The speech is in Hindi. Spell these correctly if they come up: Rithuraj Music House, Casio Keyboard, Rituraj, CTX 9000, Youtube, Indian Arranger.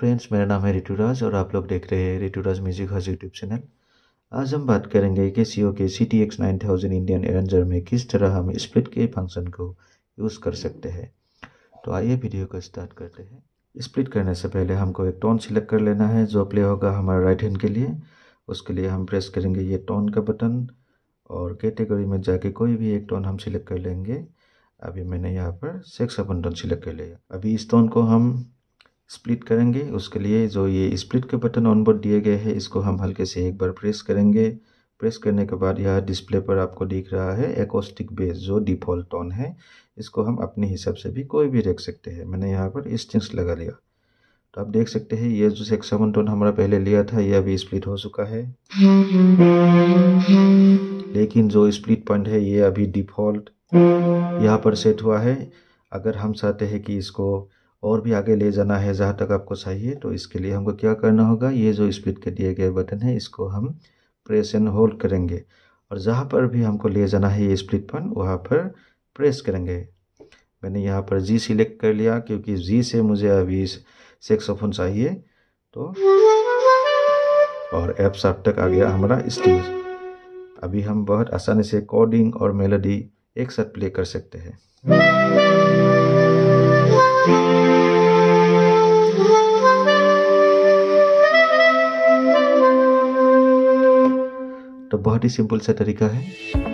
फ्रेंड्स, मेरा नाम है ऋतुराज और आप लोग देख रहे हैं Rituraj music house YouTube channel. आज हम बात करेंगे कि Casio के CTX9000 इंडियन अरेंजर में किस तरह हम स्प्लिट के फंक्शन को यूज़ कर सकते हैं। तो आइए वीडियो को स्टार्ट करते हैं। स्प्लिट करने से पहले हमको एक टोन सिलेक्ट कर लेना है जो प्ले होगा हमारे राइट हैंड के लिए। उसके लिए हम प्रेस करेंगे ये टोन का बटन और कैटेगरी में जाके कोई भी एक टोन हम सिलेक्ट कर लेंगे। अभी मैंने यहाँ पर 6/1 टोन सिलेक्ट कर लिया। अभी इस टोन को हम स्प्लिट करेंगे। उसके लिए जो ये स्प्लिट के बटन ऑनबोर्ड दिए गए हैं इसको हम हल्के से एक बार प्रेस करेंगे। प्रेस करने के बाद यह डिस्प्ले पर आपको दिख रहा है एकॉस्टिक बेस जो डिफ़ॉल्ट टोन है। इसको हम अपने हिसाब से भी कोई भी रख सकते हैं। मैंने यहाँ पर स्ट्रिंग्स लगा लिया। तो आप देख सकते हैं ये जो 6/1 टोन हमारा पहले लिया था यह अभी स्प्लिट हो चुका है, लेकिन जो स्प्लिट पॉइंट है ये अभी डिफ़ॉल्ट यहाँ पर सेट हुआ है। अगर हम चाहते हैं कि इसको और भी आगे ले जाना है जहाँ तक आपको चाहिए, तो इसके लिए हमको क्या करना होगा, ये जो स्प्लिट के दिए गए बटन है इसको हम प्रेस एंड होल्ड करेंगे और जहाँ पर भी हमको ले जाना है ये स्प्लिट पॉइंट वहाँ पर प्रेस करेंगे। मैंने यहाँ पर जी सिलेक्ट कर लिया क्योंकि जी से मुझे अभी सैक्सोफोन चाहिए। तो और एफ शार्प तक आ गया हमारा स्ट्रिंग। अभी हम बहुत आसानी से कोडिंग और मेलोडी एक साथ प्ले कर सकते हैं। तो बहुत ही सिंपल सा तरीका है।